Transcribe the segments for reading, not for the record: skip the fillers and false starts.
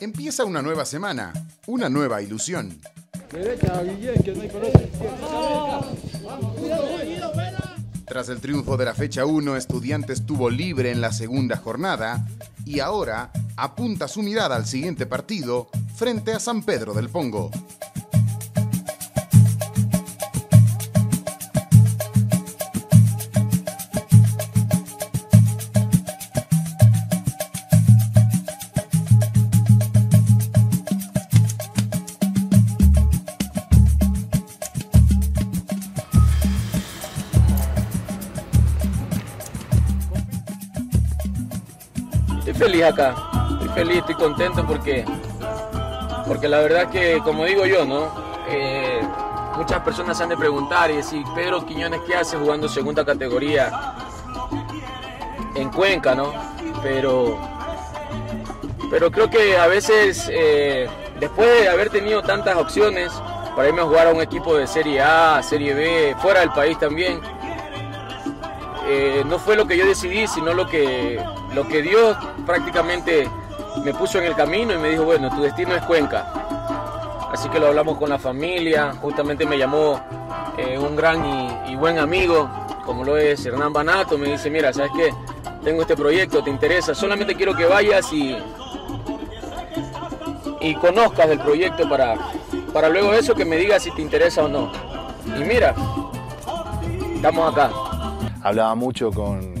Empieza una nueva semana, una nueva ilusión. Tras el triunfo de la fecha 1, Estudiantes estuvo libre en la segunda jornada y ahora apunta su mirada al siguiente partido frente a San Pedro del Pongo. Acá. Estoy feliz, estoy contento porque la verdad que, como digo yo, ¿no? Muchas personas se han de preguntar y decir, Pedro Quiñones, ¿qué hace jugando segunda categoría en Cuenca, ¿no? Pero creo que a veces, después de haber tenido tantas opciones para irme a jugar a un equipo de Serie A, Serie B, fuera del país también, no fue lo que yo decidí, sino lo que Dios prácticamente me puso en el camino y me dijo, bueno, tu destino es Cuenca. Así que lo hablamos con la familia, justamente me llamó un gran y buen amigo, como lo es Hernán Banato, me dice, mira, ¿sabes qué? Tengo este proyecto, ¿te interesa? Solamente quiero que vayas y conozcas el proyecto para luego eso que me digas si te interesa o no. Y mira, estamos acá. Hablaba mucho con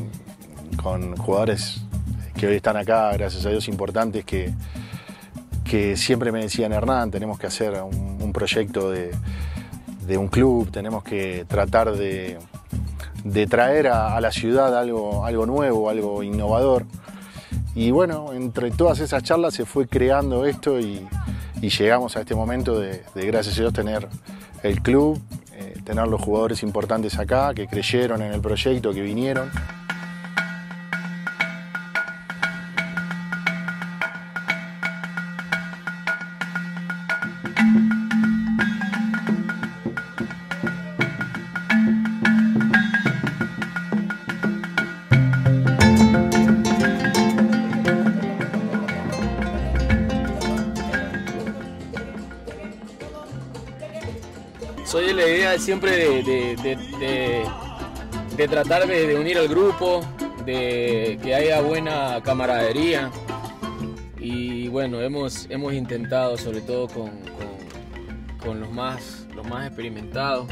jugadores que hoy están acá, gracias a Dios, importantes, que siempre me decían, Hernán, tenemos que hacer un proyecto de un club, tenemos que tratar de traer a la ciudad algo nuevo, algo innovador. Y bueno, entre todas esas charlas se fue creando esto y llegamos a este momento de gracias a Dios, tener el club, tener los jugadores importantes acá, que creyeron en el proyecto, que vinieron. Soy de la idea siempre de tratar de unir al grupo, de que haya buena camaradería. Y bueno, hemos intentado, sobre todo con los más experimentados,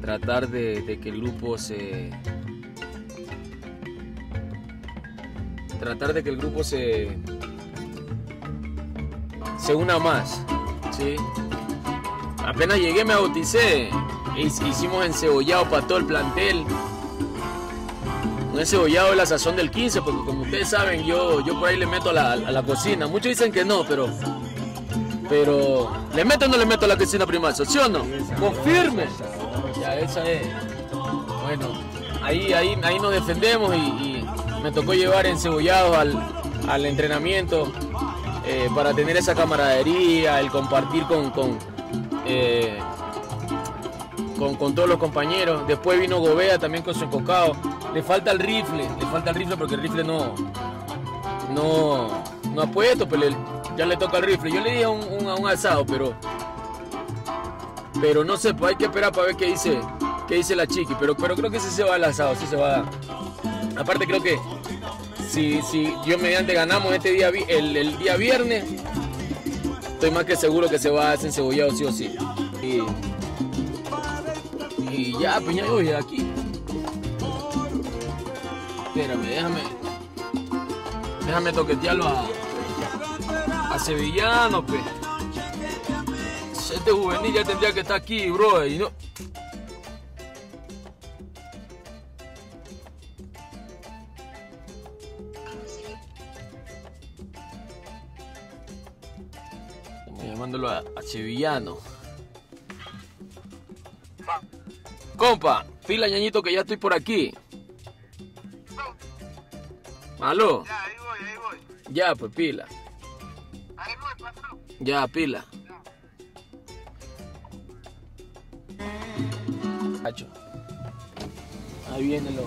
tratar de que el grupo se una más, ¿sí? Apenas llegué me bauticé, hicimos encebollado para todo el plantel, un encebollado de la sazón del 15, porque como ustedes saben yo por ahí le meto a la cocina, muchos dicen que no, pero ¿le meto o no le meto a la cocina, primazo? ¿Sí o no? Confirme. Ya, esa es. Bueno, ahí nos defendemos y me tocó llevar encebollados al entrenamiento para tener esa camaradería, el compartir con todos los compañeros. Después vino Gobea también con su encocado. Le falta el rifle porque el rifle no apoya esto, pero ya le toca el rifle. Yo le dije a un alzado, pero no sé, pues hay que esperar para ver qué dice la chiqui, pero creo que sí se va al alzado, sí se va a dar. Aparte creo que si Dios mediante ganamos este día, el día viernes, estoy más que seguro que se va a hacer encebollado sí o sí. Y ya, pues ya voy aquí. Espérame, déjame toquetearlo a Sevillano, pues. Este juvenil ya tendría que estar aquí, bro, y no. Llamándolo a Sevillano. Compa, pila ñañito que ya estoy por aquí. ¿Aló? Ya, ahí voy. Ya, pues pila. Ahí voy, pasó. Ya, pila. Ya. Ahí vienen los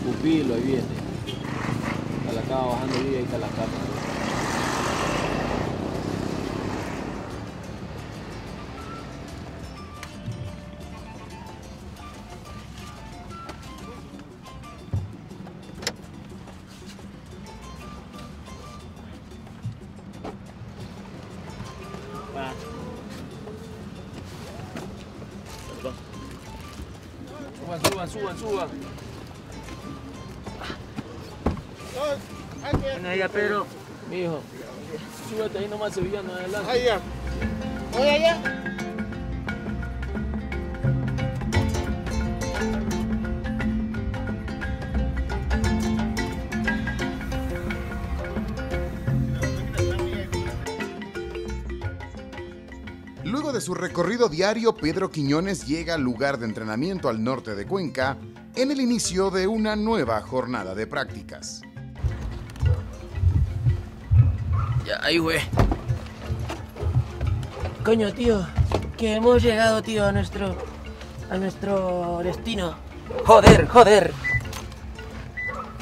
pupilos, ahí vienen. Está la acá bajando y ahí está la cámara. papá. Perdón. Suban. Bueno, ahí ya, Pedro. Mijo, súbete ahí nomás, sevillano, adelante. Ahí ya. Ahí ya. Luego de su recorrido diario, Pedro Quiñones llega al lugar de entrenamiento al norte de Cuenca en el inicio de una nueva jornada de prácticas. Ya, ahí, güey. Coño, tío, que hemos llegado, tío, a nuestro destino. Joder.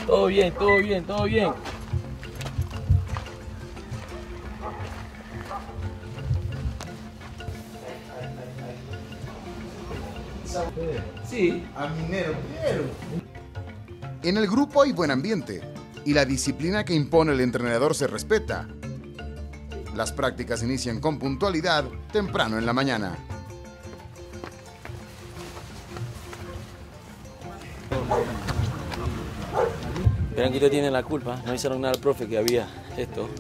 Todo bien. Sí, a minero. En el grupo hay buen ambiente y la disciplina que impone el entrenador se respeta. Las prácticas inician con puntualidad temprano en la mañana. Tranquilo, tienen la culpa, no hicieron nada al profe que había esto.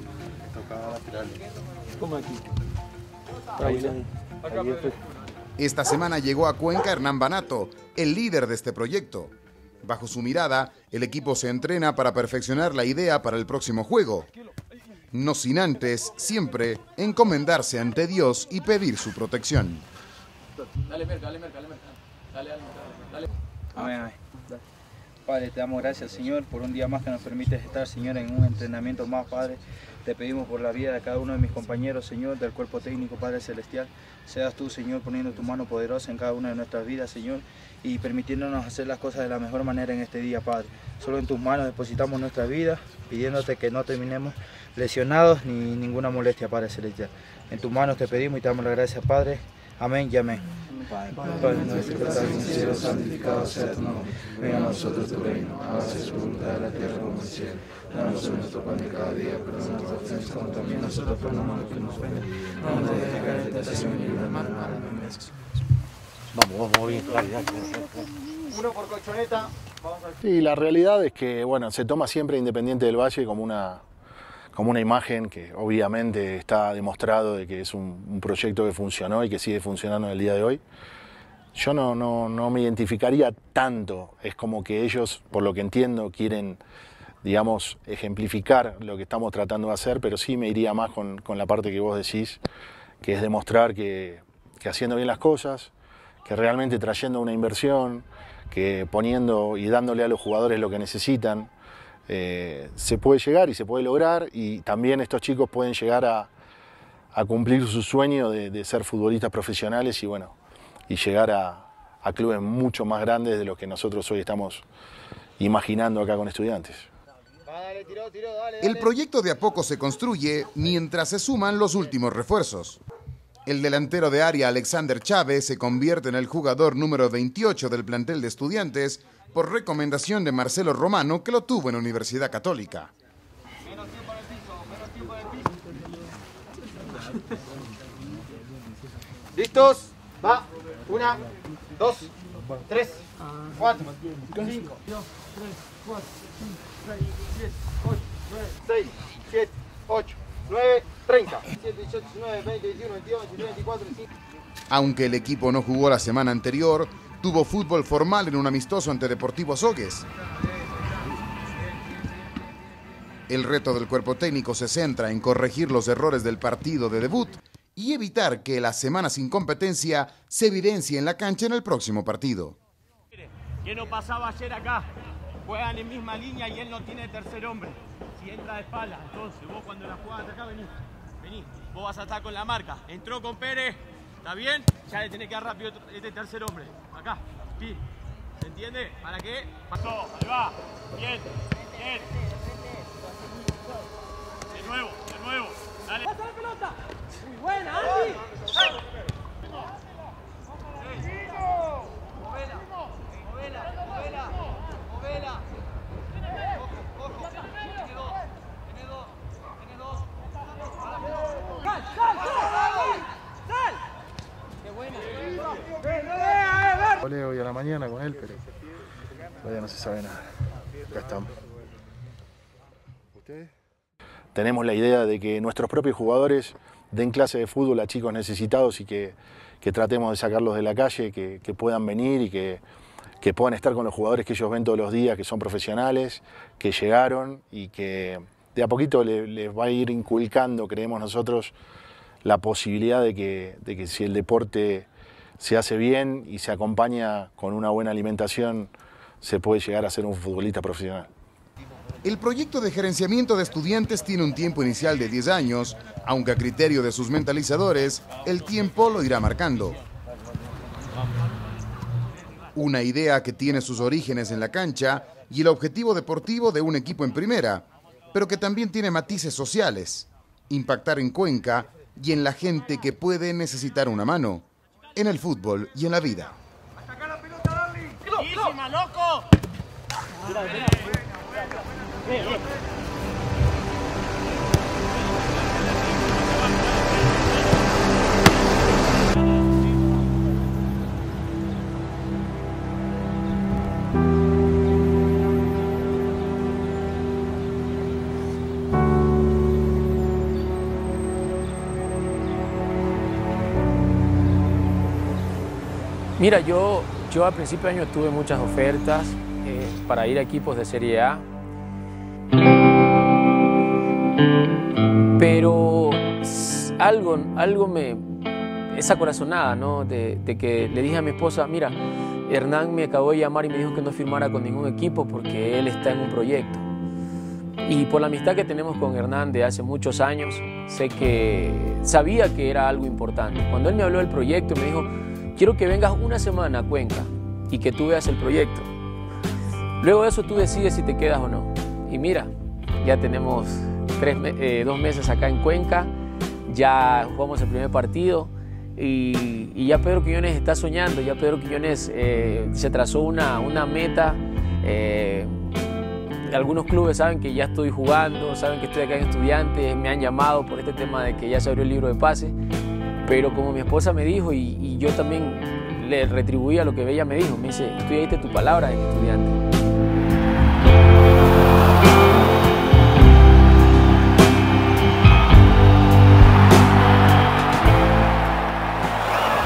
¿Cómo aquí? Esta semana llegó a Cuenca Hernán Banato, el líder de este proyecto. Bajo su mirada, el equipo se entrena para perfeccionar la idea para el próximo juego. No sin antes, siempre, encomendarse ante Dios y pedir su protección. Dale, merca. Amén. Padre, te damos gracias, Señor, por un día más que nos permites estar, Señor, en un entrenamiento más, Padre. Te pedimos por la vida de cada uno de mis compañeros, Señor, del cuerpo técnico, Padre Celestial. Seas tú, Señor, poniendo tu mano poderosa en cada una de nuestras vidas, Señor, y permitiéndonos hacer las cosas de la mejor manera en este día, Padre. Solo en tus manos depositamos nuestra vida, pidiéndote que no terminemos lesionados ni ninguna molestia, Padre Celestial. En tus manos te pedimos y te damos las gracias, Padre. Amén y amén. Padre nuestro que estás en el cielo, santificado sea tu nombre. Venga a nosotros tu reino, hágase tu voluntad en la tierra como en el cielo. Danos nuestro pan de cada día, perdona nuestras ofensas como también nosotros perdonamos a los que nos ofenden. No nos dejes caer en tentación y líbranos del mal. Amén. Vamos bien, claridad. Uno por colchoneta. Sí, la realidad es que, bueno, se toma siempre Independiente del Valle como una imagen que obviamente está demostrado de que es un proyecto que funcionó y que sigue funcionando en el día de hoy. Yo no me identificaría tanto, es como que ellos, por lo que entiendo, quieren, digamos, ejemplificar lo que estamos tratando de hacer, pero sí me iría más con la parte que vos decís, que es demostrar que haciendo bien las cosas, que realmente trayendo una inversión, que poniendo y dándole a los jugadores lo que necesitan, se puede llegar y se puede lograr, y también estos chicos pueden llegar a cumplir su sueño de ser futbolistas profesionales y, bueno, y llegar a clubes mucho más grandes de los que nosotros hoy estamos imaginando acá con Estudiantes. Dale. El proyecto de a poco se construye mientras se suman los últimos refuerzos. El delantero de área Alexander Chávez se convierte en el jugador número 28 del plantel de Estudiantes por recomendación de Marcelo Romano, que lo tuvo en la Universidad Católica. ¿Listos? Va. 1, 2, 3, 4, 5, 6, 7, 8, 9, 30. Aunque el equipo no jugó la semana anterior, tuvo fútbol formal en un amistoso ante Deportivo Azogues. El reto del cuerpo técnico se centra en corregir los errores del partido de debut y evitar que la semana sin competencia se evidencie en la cancha en el próximo partido. ¿Qué no pasaba ayer acá? Juegan en misma línea y él no tiene tercer hombre. Si entra de espalda, entonces vos cuando la jugás acá venís. Vos vas a estar con la marca. Entró con Pérez. ¿Está bien? Ya le tenés que dar rápido este tercer hombre. Acá. ¿Se entiende? ¿Para qué? Pasó. Ahí va. Bien. De nuevo. Dale. ¡Pasa la pelota! ¡Muy buena, Andy! ¡Movela! ¡Ojo! ¡Tiene dos! ¡Cal! mañana con él, pero todavía no se sabe nada. Acá estamos. ¿Ustedes? Tenemos la idea de que nuestros propios jugadores den clase de fútbol a chicos necesitados y que tratemos de sacarlos de la calle, que puedan venir y que puedan estar con los jugadores que ellos ven todos los días, que son profesionales, que llegaron y que de a poquito les va a ir inculcando, creemos nosotros, la posibilidad de que si el deporte se hace bien y se acompaña con una buena alimentación, se puede llegar a ser un futbolista profesional. El proyecto de gerenciamiento de estudiantes tiene un tiempo inicial de 10 años, aunque a criterio de sus mentalizadores, el tiempo lo irá marcando. Una idea que tiene sus orígenes en la cancha y el objetivo deportivo de un equipo en primera, pero que también tiene matices sociales, impactar en Cuenca y en la gente que puede necesitar una mano, en el fútbol y en la vida. Mira, yo a principio de año tuve muchas ofertas para ir a equipos de Serie A, pero algo me... esa corazonada, ¿no? De que le dije a mi esposa, mira, Hernán me acabó de llamar y me dijo que no firmara con ningún equipo porque él está en un proyecto. Y por la amistad que tenemos con Hernán de hace muchos años, sé que sabía que era algo importante. Cuando él me habló del proyecto, me dijo, quiero que vengas una semana a Cuenca y que tú veas el proyecto. Luego de eso tú decides si te quedas o no. Y mira, ya tenemos dos meses acá en Cuenca, ya jugamos el primer partido y ya Pedro Quiñones está soñando, ya Pedro Quiñones se trazó una meta. Algunos clubes saben que ya estoy jugando, saben que estoy acá en Estudiantes, me han llamado por este tema de que ya se abrió el libro de pases. Pero como mi esposa me dijo y yo también le retribuía lo que ella me dijo, me dice, tú ya diste tu palabra en Estudiantes.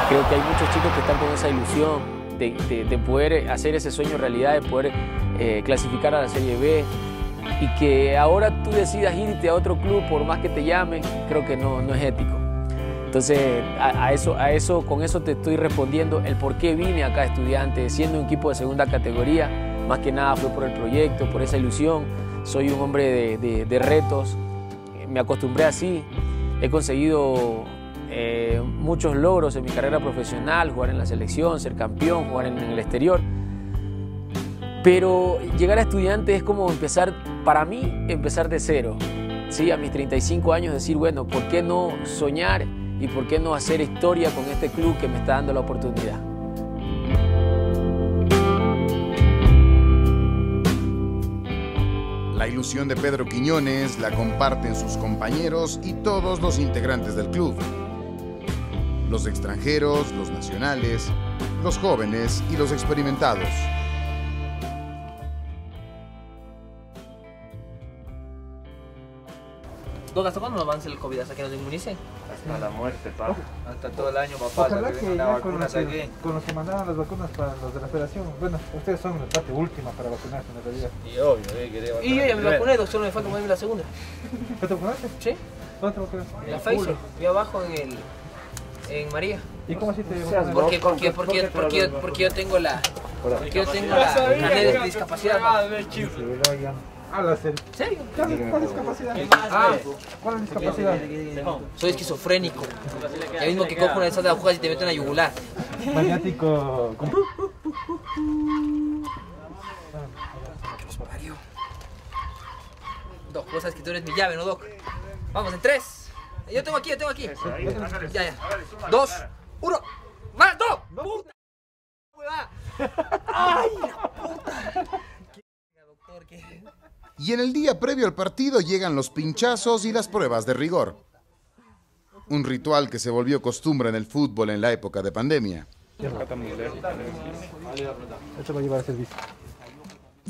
Creo que hay muchos chicos que están con esa ilusión de poder hacer ese sueño realidad, de poder clasificar a la Serie B. Y que ahora tú decidas irte a otro club por más que te llamen, creo que no es ético. Entonces, con eso te estoy respondiendo el por qué vine acá a Estudiantes, siendo un equipo de segunda categoría. Más que nada fue por el proyecto, por esa ilusión. Soy un hombre de retos, me acostumbré así. He conseguido muchos logros en mi carrera profesional, jugar en la selección, ser campeón, jugar en el exterior. Pero llegar a Estudiantes es como empezar, para mí, empezar de cero. Sí, a mis 35 años decir, bueno, ¿por qué no soñar? ¿Y por qué no hacer historia con este club que me está dando la oportunidad? La ilusión de Pedro Quiñones la comparten sus compañeros y todos los integrantes del club. Los extranjeros, los nacionales, los jóvenes y los experimentados. ¿Don hasta cuándo avance el COVID? ¿Hasta que nos inmunicen? Hasta la muerte, papá. Hasta todo el año, papá. Ojalá que ya con los que mandaban las vacunas para los de la federación. Bueno, ustedes son la parte última para vacunarse en realidad. Y obvio, quería vacunarse. Y yo ya me vacuné, solo me falta ponerme la segunda. ¿Ya te vacunaste? Sí. ¿Dónde te vacunaste? En la Pfizer. Y abajo en María. ¿Y cómo así te vacunaste? Porque yo tengo la... Porque yo tengo la carnet de discapacidad. Ah, la serio. ¿Serio? ¿Cuál es discapacidad? ¿Cuál es discapacidad? Soy esquizofrénico. El mismo que cojo una de esas de agujas y te meten a yugular. Maniático. ¿Qué nos parió? Doc, vos sabes que tú eres mi llave, ¿no, Doc? Vamos, en 3. Yo tengo aquí. Ya. 2, 1. ¡Más, Doc! ¡Puta! ¡Ay, la puta! Y en el día previo al partido llegan los pinchazos y las pruebas de rigor. Un ritual que se volvió costumbre en el fútbol en la época de pandemia.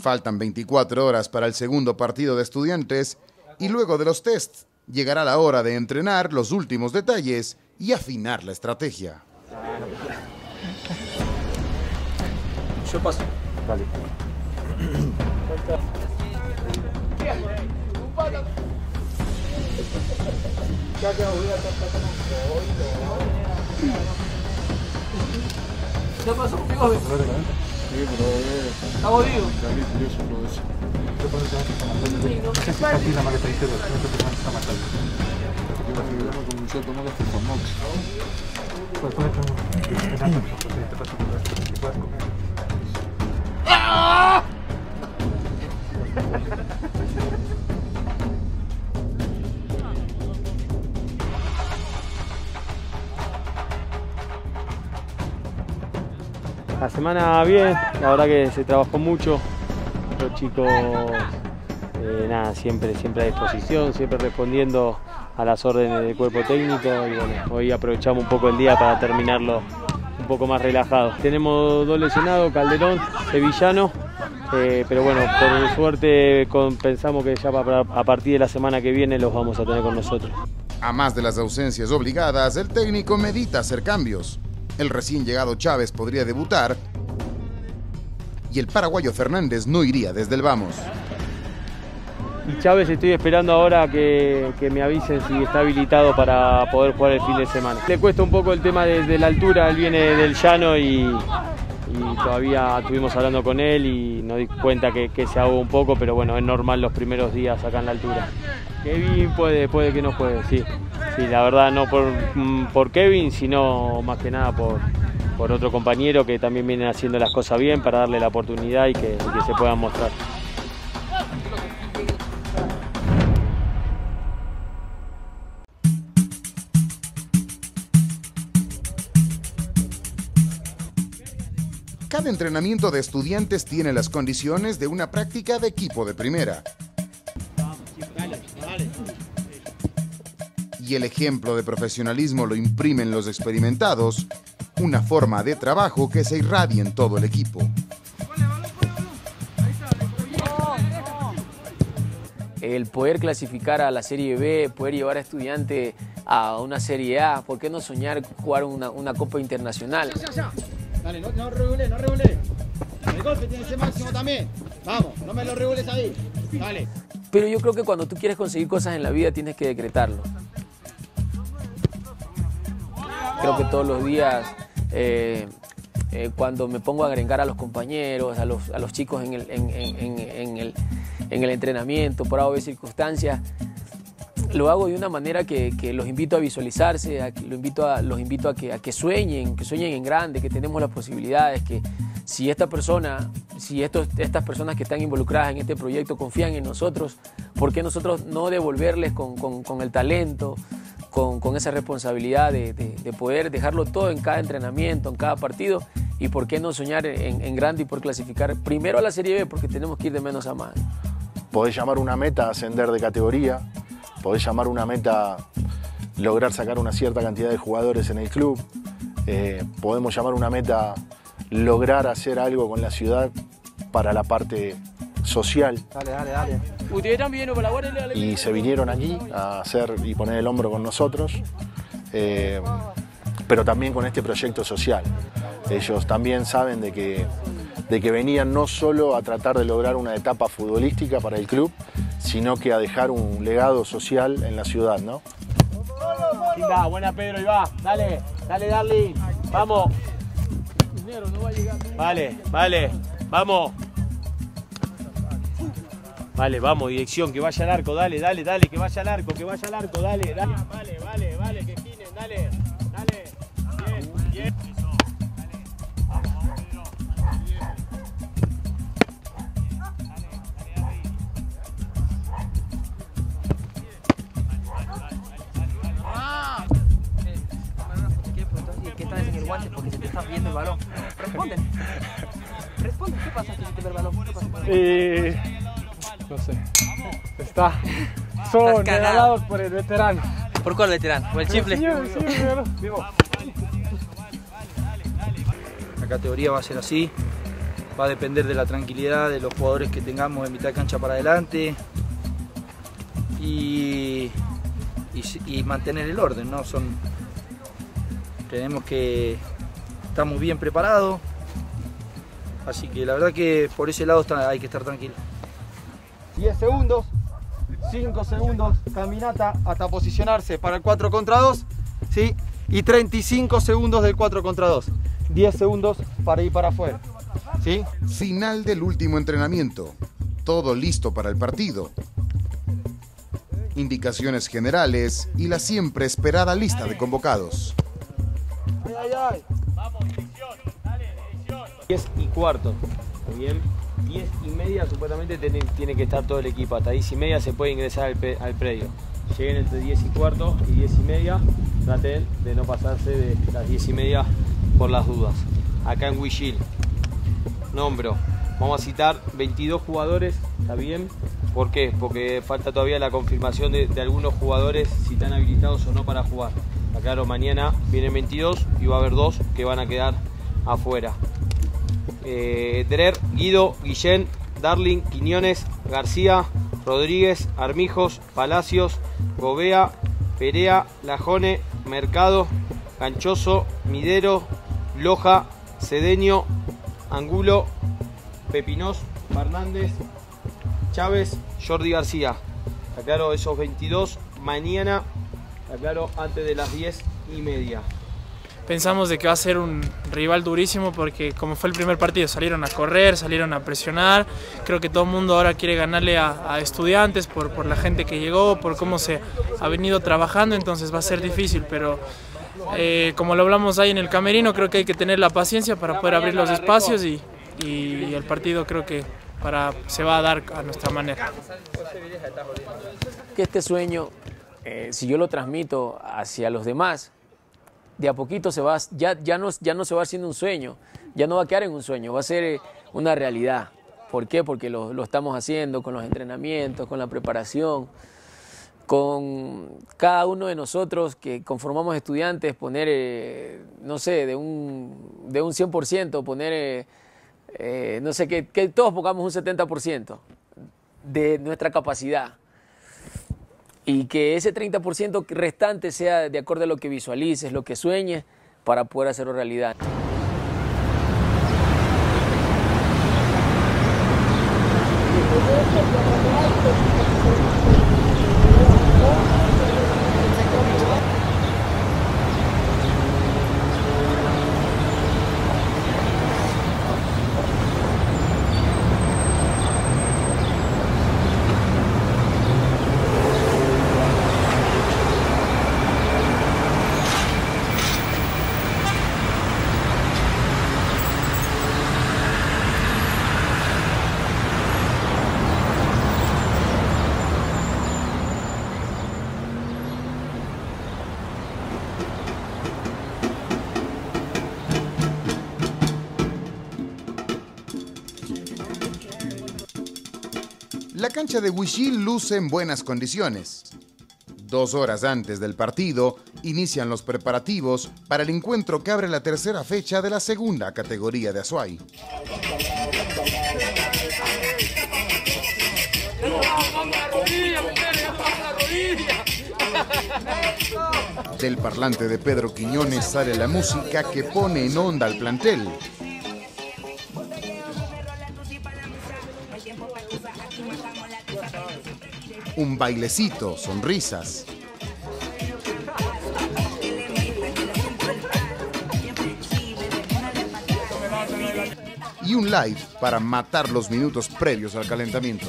Faltan 24 horas para el segundo partido de Estudiantes y luego de los tests llegará la hora de entrenar los últimos detalles y afinar la estrategia. Yo paso. Dale. ¿Qué pasó? ¿Qué pasó? ¿Está jodido? La semana bien, la verdad que se trabajó mucho, los chicos nada, siempre a disposición, siempre respondiendo a las órdenes del cuerpo técnico y bueno, hoy aprovechamos un poco el día para terminarlo un poco más relajado. Tenemos dos lesionados, Calderón, Sevillano, pero bueno, por suerte pensamos que ya a partir de la semana que viene los vamos a tener con nosotros. A más de las ausencias obligadas, el técnico medita hacer cambios. El recién llegado Chávez podría debutar y el paraguayo Fernández no iría desde el vamos. Y Chávez estoy esperando ahora que me avisen si está habilitado para poder jugar el fin de semana. Le cuesta un poco el tema de la altura, él viene del llano y todavía estuvimos hablando con él y nos di cuenta que se ahogó un poco, pero bueno, es normal los primeros días acá en la altura. Kevin puede que no juegue, sí. Sí, la verdad no por Kevin, sino más que nada por otro compañero que también vienen haciendo las cosas bien para darle la oportunidad y que se puedan mostrar. Cada entrenamiento de Estudiantes tiene las condiciones de una práctica de equipo de primera. Y el ejemplo de profesionalismo lo imprimen los experimentados, una forma de trabajo que se irradia en todo el equipo. El poder clasificar a la Serie B, poder llevar a Estudiantes a una Serie A, ¿por qué no soñar jugar una Copa Internacional? Dale, no regulé, no regulé. El golpe tiene ese máximo también. Vamos, no me lo regules ahí. Dale. Pero yo creo que cuando tú quieres conseguir cosas en la vida tienes que decretarlo. Creo que todos los días, cuando me pongo a agregar a los compañeros, a los chicos en el entrenamiento, por algo de circunstancias, lo hago de una manera que los invito a visualizarse, los invito a que sueñen, en grande, que tenemos las posibilidades, que si esta persona, estas personas que están involucradas en este proyecto confían en nosotros, ¿por qué nosotros no devolverles con el talento? Con esa responsabilidad de poder dejarlo todo en cada entrenamiento, en cada partido, y por qué no soñar en grande y por clasificar primero a la Serie B, porque tenemos que ir de menos a más. Podés llamar una meta ascender de categoría, podés llamar una meta lograr sacar una cierta cantidad de jugadores en el club, podemos llamar una meta lograr hacer algo con la ciudad para la parte social. Dale. Y se vinieron aquí a hacer y poner el hombro con nosotros, pero también con este proyecto social. Ellos también saben de que venían no solo a tratar de lograr una etapa futbolística para el club, sino que a dejar un legado social en la ciudad, ¿no? Quita, buena Pedro, y va, dale, Darling, vamos. Vale, vamos. Vale, vamos, dirección, que vaya al arco, dale, que vaya al arco, dale. Vale, que ginen, dale, bien. ¿Qué traes en el guante? Porque se te está viendo el balón. Responde, ¿qué pasa si se te ve el balón? No sé. Está. Son regalados por el veterano. ¿Por cuál veterano? ¿Por el chifle? Sí, vivo. Vale, dale. categoría va a ser así. Va a depender de la tranquilidad de los jugadores que tengamos de mitad cancha para adelante y mantener el orden, ¿no? Estamos bien preparados, así que la verdad que por ese lado hay que estar tranquilo. 10 segundos, 5 segundos, caminata hasta posicionarse para el 4 contra 2, ¿sí? Y 35 segundos del 4 contra 2, 10 segundos para ir para afuera, ¿sí? Final del último entrenamiento, todo listo para el partido. Indicaciones generales y la siempre esperada lista de convocados. 10:15. ¿Está bien? 10:30 supuestamente tiene que estar todo el equipo. Hasta 10:30 se puede ingresar al predio. Lleguen entre 10:15 y 10:30. Traten de no pasarse de las 10:30 por las dudas. Acá en Huichil. Nombro. Vamos a citar 22 jugadores. ¿Está bien? ¿Por qué? Porque falta todavía la confirmación de algunos jugadores si están habilitados o no para jugar. Claro, mañana vienen 22 y va a haber 2 que van a quedar afuera. Drer, Guido, Guillén, Darling, Quiñones, García, Rodríguez, Armijos, Palacios, Gobea, Perea, Lajone, Mercado, Ganchoso, Midero, Loja, Cedeño, Angulo, Pepinos, Fernández, Chávez, Jordi García. Aclaro, esos 22 mañana, aclaro, antes de las 10:30. Pensamos de que va a ser un rival durísimo porque como fue el primer partido salieron a correr, salieron a presionar. Creo que todo el mundo ahora quiere ganarle a Estudiantes por la gente que llegó, por cómo se ha venido trabajando, entonces va a ser difícil, pero como lo hablamos ahí en el camerino, creo que hay que tener la paciencia para poder abrir los espacios y el partido creo que se va a dar a nuestra manera. Que este sueño, si yo lo transmito hacia los demás, de a poquito se va, ya no se va haciendo un sueño, ya no va a quedar en un sueño, va a ser una realidad. ¿Por qué? Porque lo estamos haciendo con los entrenamientos, con la preparación, con cada uno de nosotros que conformamos Estudiantes, poner, no sé, de un 100%, poner, no sé, que todos pongamos un 70% de nuestra capacidad. Y que ese 30% restante sea de acuerdo a lo que visualices, lo que sueñes, para poder hacerlo realidad. La cancha de Huichil luce en buenas condiciones. 2 horas antes del partido, inician los preparativos para el encuentro que abre la tercera fecha de la segunda categoría de Azuay. Del parlante de Pedro Quiñones sale la música que pone en onda al plantel. Un bailecito, sonrisas. Y un live para matar los minutos previos al calentamiento.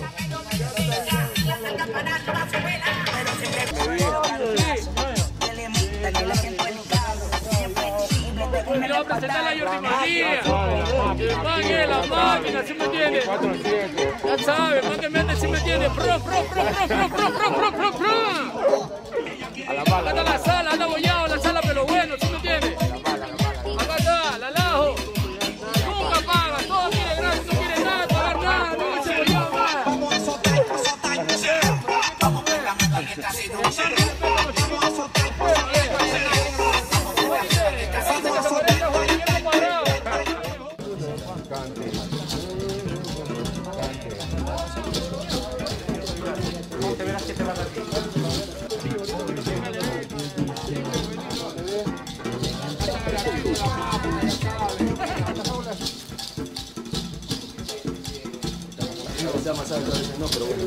pasar, a veces no, pero bueno.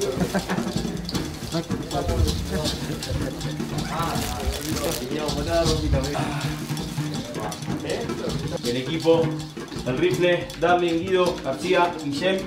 El equipo, el rifle, Darling, Guido, García, Guillem,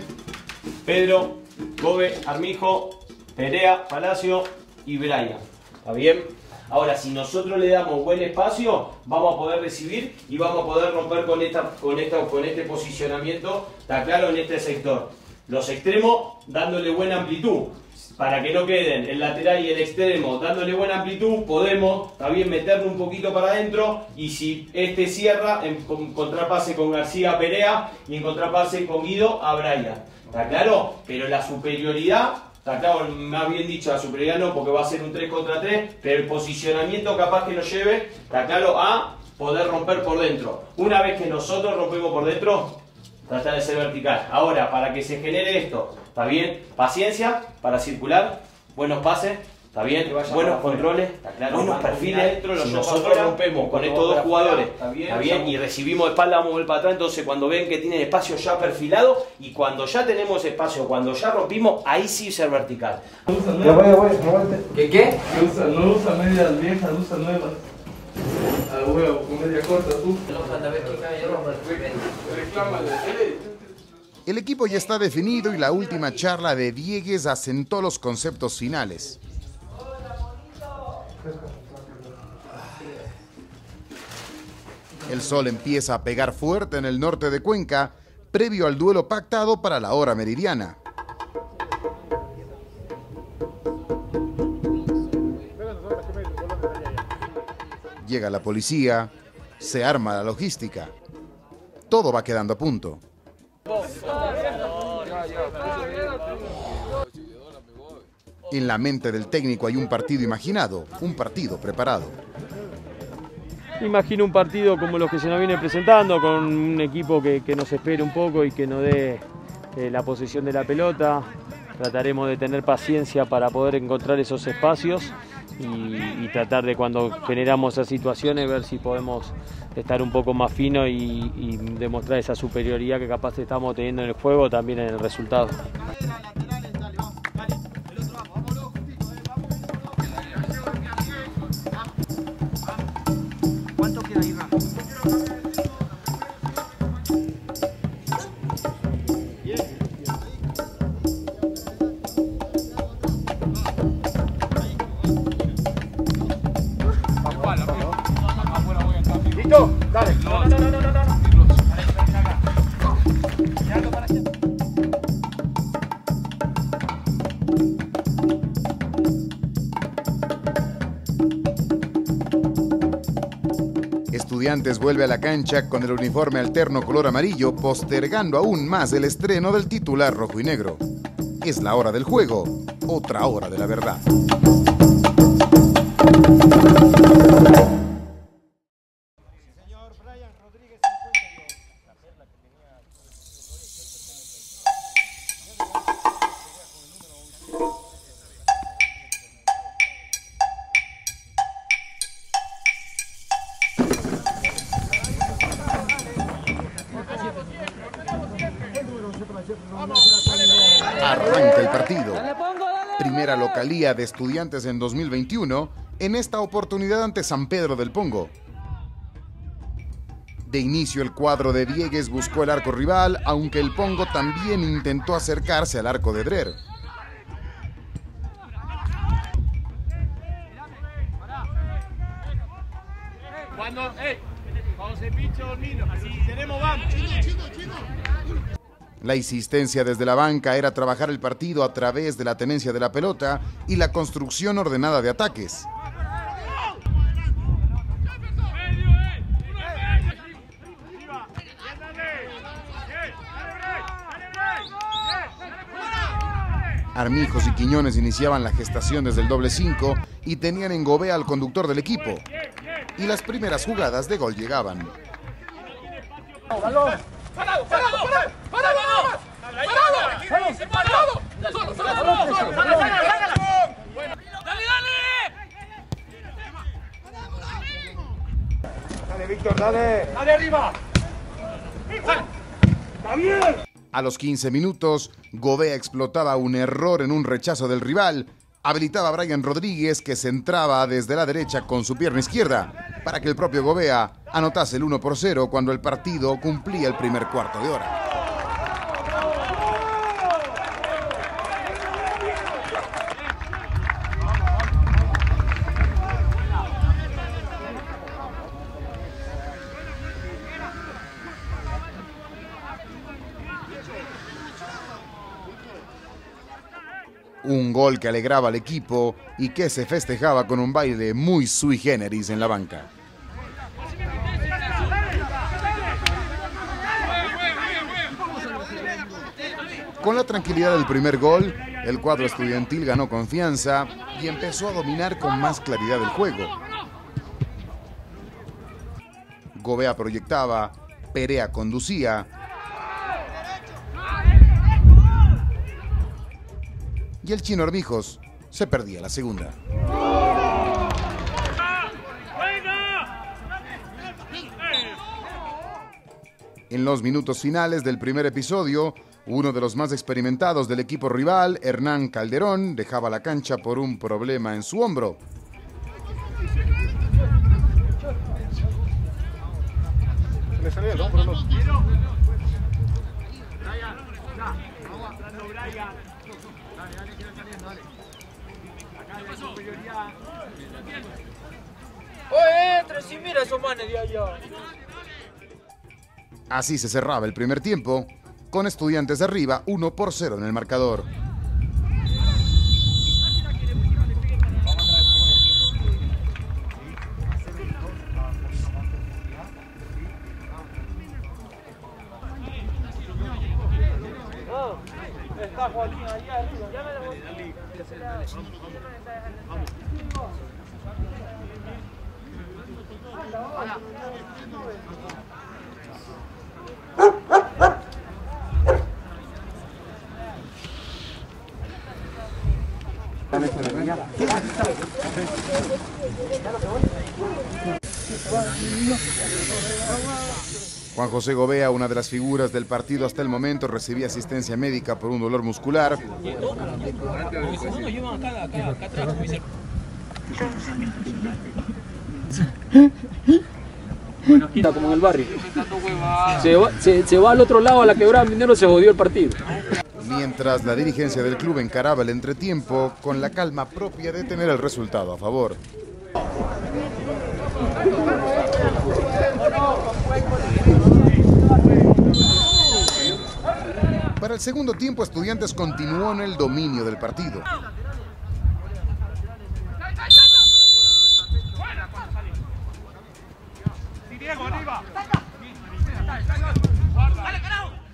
Pedro, Gobe, Armijo, Perea, Palacio y Brian. ¿Está bien? Ahora, si nosotros le damos buen espacio, vamos a poder recibir y vamos a poder romper con este posicionamiento, está claro, en este sector. Los extremos dándole buena amplitud, para que no queden el lateral y el extremo dándole buena amplitud, podemos también meterlo un poquito para adentro y si este cierra, en contrapase con García Perea y en contrapase con Guido a Brian. ¿Está claro? Pero la superioridad... Está claro, más bien dicho, la superioridad no, porque va a ser un 3 contra 3, pero el posicionamiento capaz que nos lleve, está claro, a poder romper por dentro. Una vez que nosotros rompemos por dentro, tratar de ser vertical. Ahora, para que se genere esto, ¿está bien? Paciencia para circular, buenos pases, ¿está bien? Buenos controles, está claro, buenos perfiles. Adentro, si nosotros rompemos con estos dos jugadores, ¿está bien? Y recibimos espalda, vamos a volver para atrás. Entonces, cuando ven que tienen espacio ya perfilado y cuando ya tenemos espacio, cuando ya rompimos, ahí sí ser vertical. ¿Qué? No usa medias viejas, usa nuevas. A huevo, con media corta, tú. El equipo ya está definido y la última charla de Diegues asentó los conceptos finales. El sol empieza a pegar fuerte en el norte de Cuenca, previo al duelo pactado para la hora meridiana. Llega la policía, se arma la logística. Todo va quedando a punto. En la mente del técnico hay un partido imaginado, un partido preparado. Imagino un partido como los que se nos viene presentando, con un equipo que nos espere un poco y que nos dé la posesión de la pelota. Trataremos de tener paciencia para poder encontrar esos espacios y tratar de, cuando generamos esas situaciones, ver si podemos estar un poco más finos y demostrar esa superioridad que capaz estamos teniendo en el juego, también en el resultado. Estudiantes vuelve a la cancha con el uniforme alterno color amarillo, postergando aún más el estreno del titular rojo y negro. Es la hora del juego, otra hora de la verdad. Arranca el partido. Primera localía de Estudiantes en 2021, en esta oportunidad ante San Pedro del Pongo. De inicio el cuadro de Diegues buscó el arco rival, aunque el Pongo también intentó acercarse al arco de Drer. La insistencia desde la banca era trabajar el partido a través de la tenencia de la pelota y la construcción ordenada de ataques. Armijos y Quiñones iniciaban la gestación desde el doble 5 y tenían en Gobea al conductor del equipo. Y las primeras jugadas de gol llegaban. A los 15 minutos, Gobea explotaba un error en un rechazo del rival, habilitaba a Brian Rodríguez, que se entraba desde la derecha con su pierna izquierda, para que el propio Gobea anotase el 1-0 cuando el partido cumplía el primer cuarto de hora. Un gol que alegraba al equipo y que se festejaba con un baile muy sui generis en la banca. Con la tranquilidad del primer gol, el cuadro estudiantil ganó confianza y empezó a dominar con más claridad el juego. Gobea proyectaba, Perea conducía, y el Chino Armijos se perdía la segunda. En los minutos finales del primer episodio, uno de los más experimentados del equipo rival, Hernán Calderón, dejaba la cancha por un problema en su hombro. Así se cerraba el primer tiempo, con Estudiantes arriba 1-0 en el marcador. Juan José Gobea, una de las figuras del partido hasta el momento, recibía asistencia médica por un dolor muscular. Bueno, quita como en el barrio. Se va al otro lado a la quebrada Minero, se jodió el partido. Mientras la dirigencia del club encaraba el entretiempo con la calma propia de tener el resultado a favor. Para el segundo tiempo, Estudiantes continuó en el dominio del partido.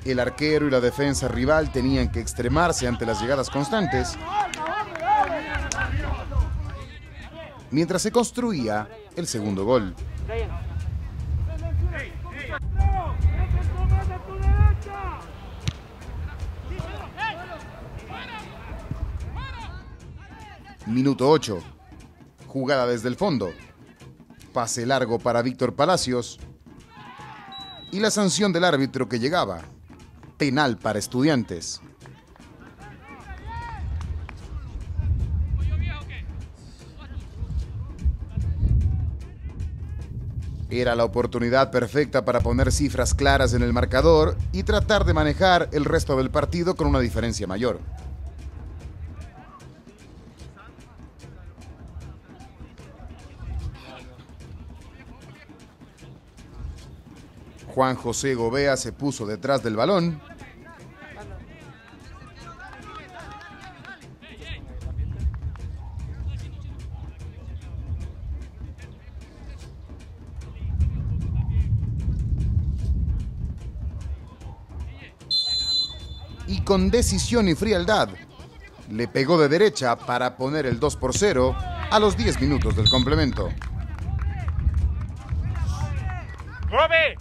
El arquero y la defensa rival tenían que extremarse ante las llegadas constantes, mientras se construía el segundo gol. Minuto 8. Jugada desde el fondo. Pase largo para Víctor Palacios. Y la sanción del árbitro que llegaba. Penal para Estudiantes. Era la oportunidad perfecta para poner cifras claras en el marcador y tratar de manejar el resto del partido con una diferencia mayor. Juan José Gobea se puso detrás del balón y con decisión y frialdad le pegó de derecha para poner el 2-0 a los 10 minutos del complemento. ¡Robe!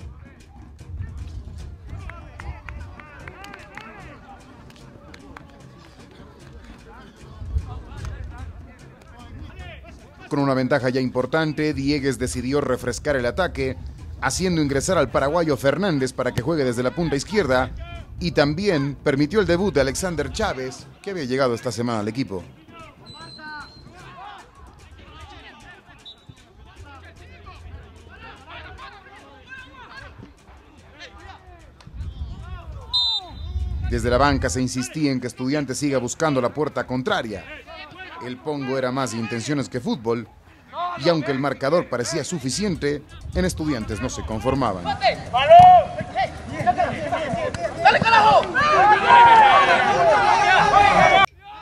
Con una ventaja ya importante, Diegues decidió refrescar el ataque, haciendo ingresar al paraguayo Fernández para que juegue desde la punta izquierda y también permitió el debut de Alexander Chávez, que había llegado esta semana al equipo. Desde la banca se insistía en que Estudiantes siga buscando la puerta contraria. El Pongo era más intenciones que fútbol, y aunque el marcador parecía suficiente, en Estudiantes no se conformaban.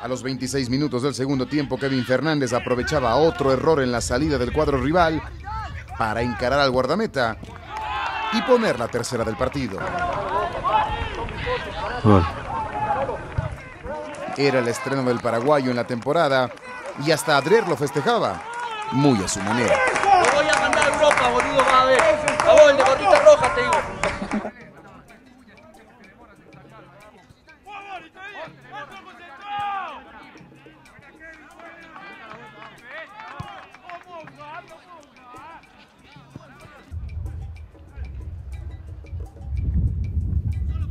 A los 26 minutos del segundo tiempo, Kevin Fernández aprovechaba otro error en la salida del cuadro rival para encarar al guardameta y poner la tercera del partido. Era el estreno del paraguayo en la temporada y hasta Adrier lo festejaba, muy a su manera. Lo voy a mandar a Europa, boludo, va a ver. A vos, el de gotita roja, te digo.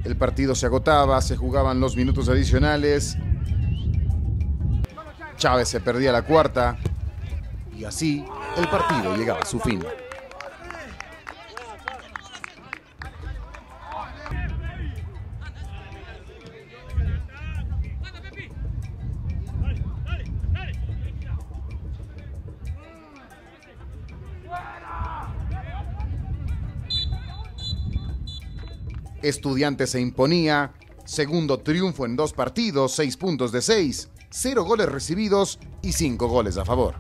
El partido se agotaba, se jugaban los minutos adicionales. Chávez se perdía la cuarta y así el partido llegaba a su fin. Estudiantes se imponía, segundo triunfo en 2 partidos, 6 puntos de 6, 0 goles recibidos y 5 goles a favor.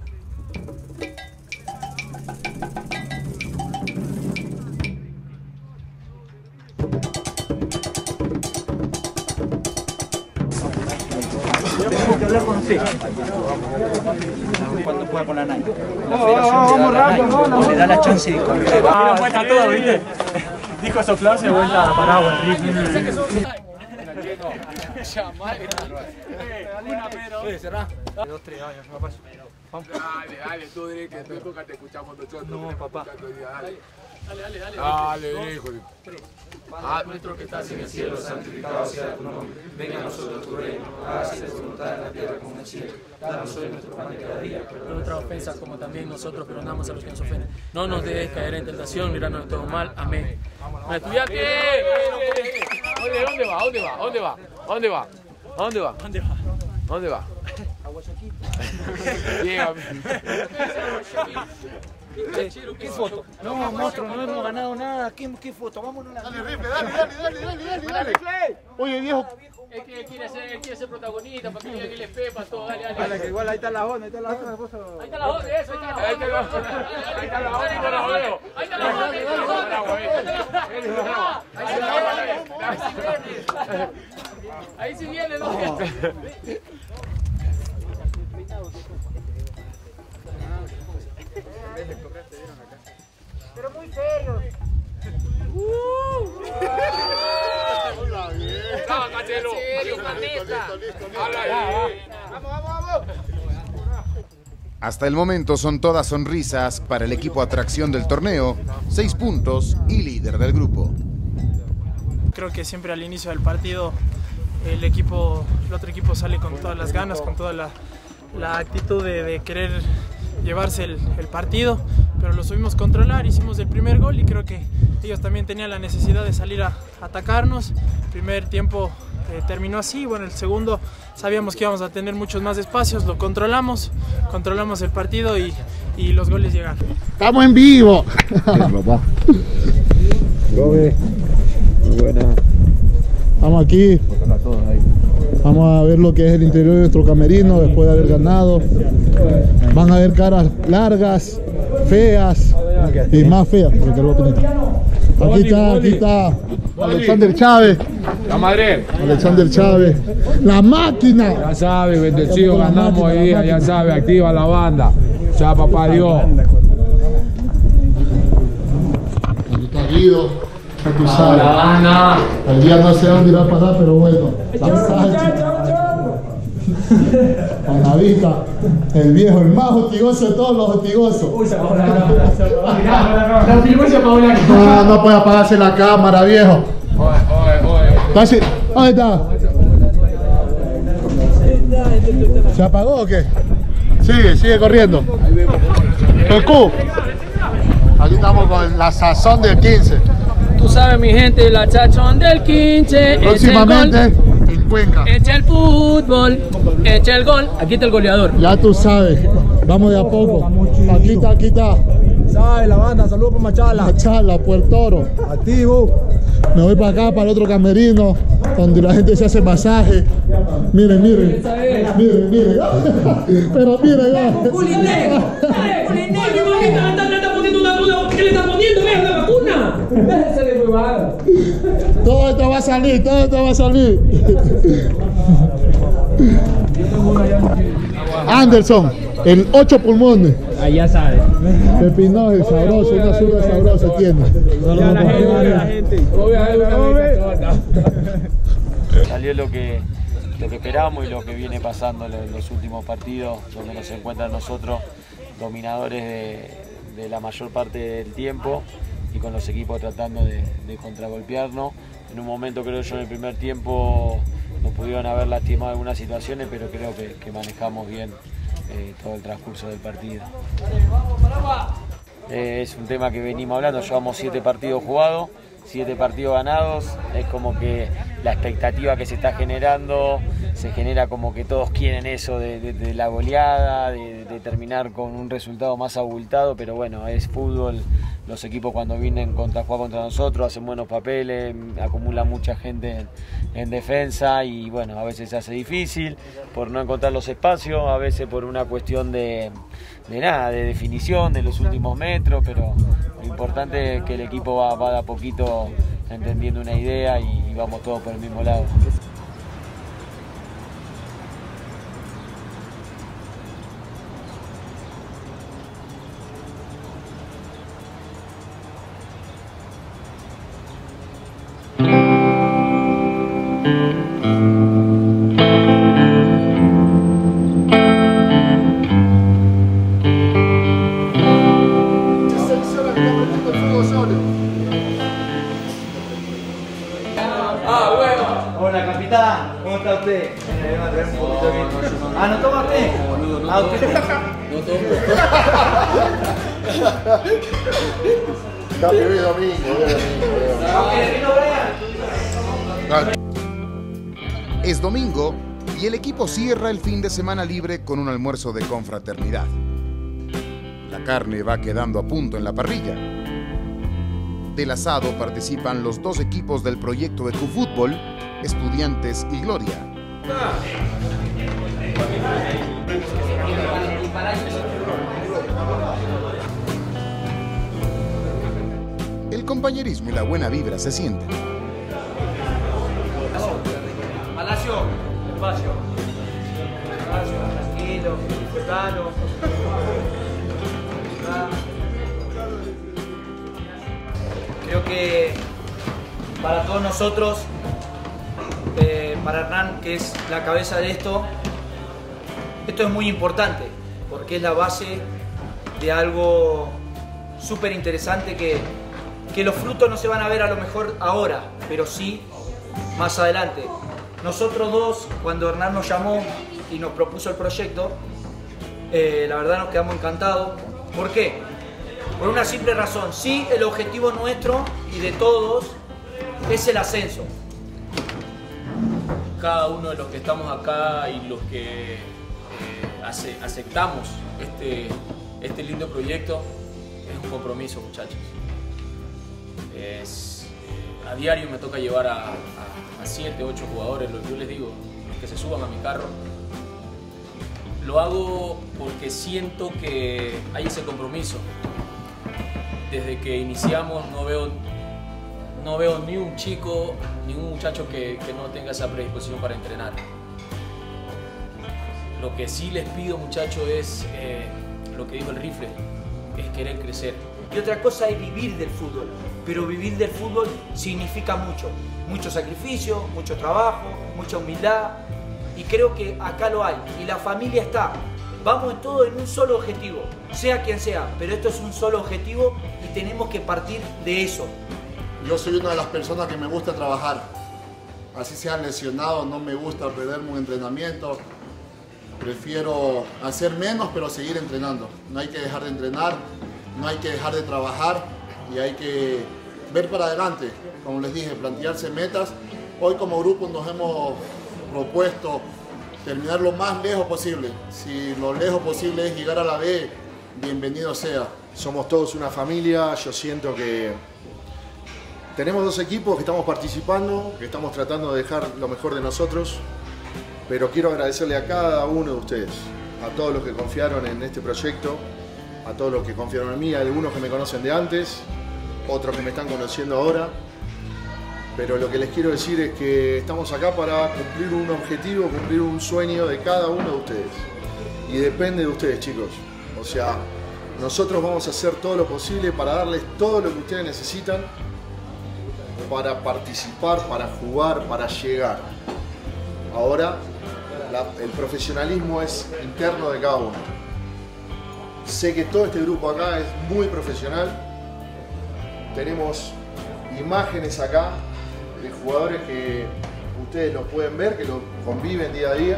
Cuando pueda con la Nike. Le da la chance de correr. Muestra todo, ¿viste? Dijo soplarse de vuelta a paraguas. Dale, dale, tú diré que tú te escuchamos nosotros. No, papá. Dale. Dale, hijo. Ah, nuestro que estás en el cielo, santificado sea tu nombre. Venga a nosotros tu reino. Hágase tu voluntad en la tierra como en el cielo. Danos hoy nuestro pan de cada día. Perdona nuestras ofensas como también nosotros perdonamos a los que nos ofenden. No nos dejes caer en tentación, líbranos de todo mal. Amén. ¡Estudiante! ¿Dónde va? A Guayaquil. ¿Qué foto? No, monstruo, no hemos ganado nada. ¿Qué foto? Vámonos a la... Dale, rifle. Oye, viejo. Es que él quiere ser protagonista, para que diga que él es Pepa, todo, dale. Igual ahí está la onda. Ahí está la onda. Ahí sí viene, ¿no? Pero muy serio. Hasta el momento son todas sonrisas para el equipo atracción del torneo, 6 puntos y líder del grupo. Creo que siempre al inicio del partido el otro equipo sale con todas las ganas, con toda la actitud de querer llevarse el partido, pero lo supimos controlar, hicimos el primer gol y creo que ellos también tenían la necesidad de salir a atacarnos. El primer tiempo terminó así, bueno, el segundo sabíamos que íbamos a tener muchos más espacios, lo controlamos el partido y los goles llegaron. ¡Estamos en vivo! Gómez, muy buena. Estamos aquí, vamos a ver lo que es el interior de nuestro camerino después de haber ganado. Van a ver caras largas, feas y más feas. Aquí está Alexander Chávez. La madre. Alexander Chávez. La máquina. Ya sabes, bendecido, ganamos hoy día, ya sabes, activa la banda. Ya, papá Dios. Aquí está Guido. Hola, el día no sé dónde irá a pasar, pero bueno. Panavista, el viejo, el más hostigoso de todos los hostigosos. Uy, no puede apagarse la cámara, viejo. Pase. ¿Dónde está? ¿Se apagó o qué? Sigue, sigue corriendo. Percú. Aquí estamos con la sazón del 15. Tú sabes, mi gente, la sazón del 15. Próximamente en Cuenca. Echa el fútbol, echa el gol. Aquí está el goleador. Ya tú sabes. Vamos de a poco. Aquí está, aquí está. ¿Sabes la banda? Saludos por Machala. Machala, Puerto Toro. Activo. Me voy para acá, para el otro camerino, donde la gente se hace masaje. Miren, miren. Miren, miren. Pero miren, ya. ¡Culinero! ¡Culinero! ¡Qué bonita! ¡Está poniendo una duda! ¿Qué le está poniendo? ¡Vean la vacuna! ¡Se le fue mal! Todo esto va a salir, todo esto va a salir. Anderson, el 8 pulmones. Allá sabes. Pepinoje sabroso, una azúcar sabrosa tiene. La gente. Salió lo que esperábamos y lo que viene pasando en los últimos partidos, donde nos encuentran nosotros dominadores de la mayor parte del tiempo y con los equipos tratando de contragolpearnos. En un momento, creo yo, en el primer tiempo nos pudieron haber lastimado algunas situaciones, pero creo que manejamos bien todo el transcurso del partido. Es un tema que venimos hablando, llevamos 7 partidos jugados, 7 partidos ganados, es como que la expectativa que se está generando, se genera como que todos quieren eso de la goleada, de terminar con un resultado más abultado, pero bueno, es fútbol, los equipos cuando vienen a jugar contra nosotros hacen buenos papeles, acumulan mucha gente en defensa y bueno, a veces se hace difícil por no encontrar los espacios, a veces por una cuestión de definición de los últimos metros, pero lo importante es que el equipo va de a poquito entendiendo una idea y vamos todos por el mismo lado. Es domingo y el equipo cierra el fin de semana libre con un almuerzo de confraternidad. La carne va quedando a punto en la parrilla. Del asado participan los dos equipos del proyecto EcuFútbol, Estudiantes y Gloria. El compañerismo y la buena vibra se sienten. Palacio, espacio. Palacio, tranquilo, sano. Creo que para todos nosotros, para Hernán, que es la cabeza de esto, esto es muy importante, porque es la base de algo súper interesante que los frutos no se van a ver a lo mejor ahora, pero sí más adelante. Nosotros dos, cuando Hernán nos llamó y nos propuso el proyecto, la verdad nos quedamos encantados. ¿Por qué? Por una simple razón. Sí, el objetivo nuestro y de todos es el ascenso. Cada uno de los que estamos acá y los que aceptamos este lindo proyecto es un compromiso, muchachos. A diario me toca llevar a 7, 8 jugadores, lo que yo les digo, que se suban a mi carro. Lo hago porque siento que hay ese compromiso. Desde que iniciamos no veo ni un chico, ni un muchacho que no tenga esa predisposición para entrenar. Lo que sí les pido, muchachos, es lo que dijo el rifle, es querer crecer. Y otra cosa es vivir del fútbol, pero vivir del fútbol significa mucho. Mucho sacrificio, mucho trabajo, mucha humildad, y creo que acá lo hay, y la familia está. Vamos todos en un solo objetivo, sea quien sea, pero esto es un solo objetivo y tenemos que partir de eso. Yo soy una de las personas que me gusta trabajar. así sea lesionado, no me gusta perderme un entrenamiento. Prefiero hacer menos, pero seguir entrenando. No hay que dejar de entrenar, no hay que dejar de trabajar y hay que ver para adelante. Como les dije, plantearse metas. Hoy como grupo nos hemos propuesto terminar lo más lejos posible. Si lo lejos posible es llegar a la B, bienvenido sea. Somos todos una familia. Yo siento que tenemos dos equipos que estamos participando, que estamos tratando de dejar lo mejor de nosotros, pero quiero agradecerle a cada uno de ustedes, a todos los que confiaron en este proyecto, a todos los que confiaron en mí, a algunos que me conocen de antes, otros que me están conociendo ahora. Pero lo que les quiero decir es que estamos acá para cumplir un objetivo, cumplir un sueño de cada uno de ustedes. Y depende de ustedes, chicos. O sea, nosotros vamos a hacer todo lo posible para darles todo lo que ustedes necesitan para participar, para jugar, para llegar. Ahora, el profesionalismo es interno de cada uno. Sé que todo este grupo acá es muy profesional. Tenemos imágenes acá de jugadores que ustedes los pueden ver, que lo conviven día a día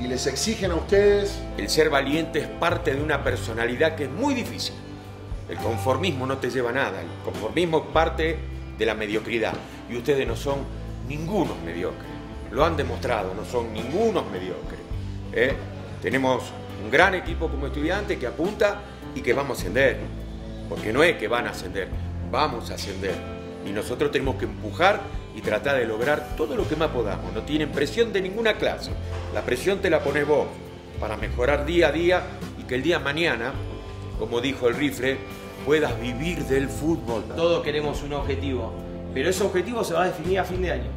y les exigen a ustedes. El ser valiente es parte de una personalidad que es muy difícil. El conformismo no te lleva a nada, el conformismo es parte de la mediocridad y ustedes no son ningunos mediocres, lo han demostrado, no son ningunos mediocres. Tenemos un gran equipo como Estudiantes que apunta y que vamos a ascender, porque no es que van a ascender, vamos a ascender. Y nosotros tenemos que empujar y tratar de lograr todo lo que más podamos. No tienen presión de ninguna clase. La presión te la pones vos para mejorar día a día y que el día de mañana, como dijo el Rifle, puedas vivir del fútbol. Todos queremos un objetivo, pero ese objetivo se va a definir a fin de año.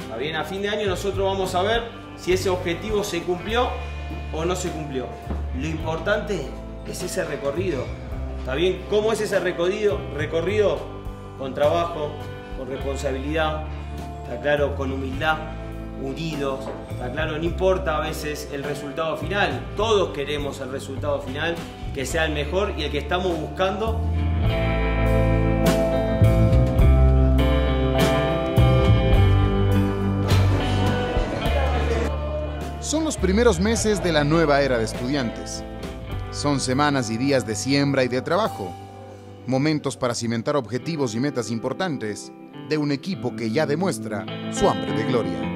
¿Está bien? A fin de año nosotros vamos a ver si ese objetivo se cumplió o no se cumplió. Lo importante es ese recorrido. ¿Está bien? ¿Cómo es ese recorrido? Con trabajo, con responsabilidad, está claro, con humildad, unidos, está claro, no importa a veces el resultado final, todos queremos el resultado final, que sea el mejor y el que estamos buscando. Son los primeros meses de la nueva era de Estudiantes. Son semanas y días de siembra y de trabajo. Momentos para cimentar objetivos y metas importantes de un equipo que ya demuestra su hambre de gloria.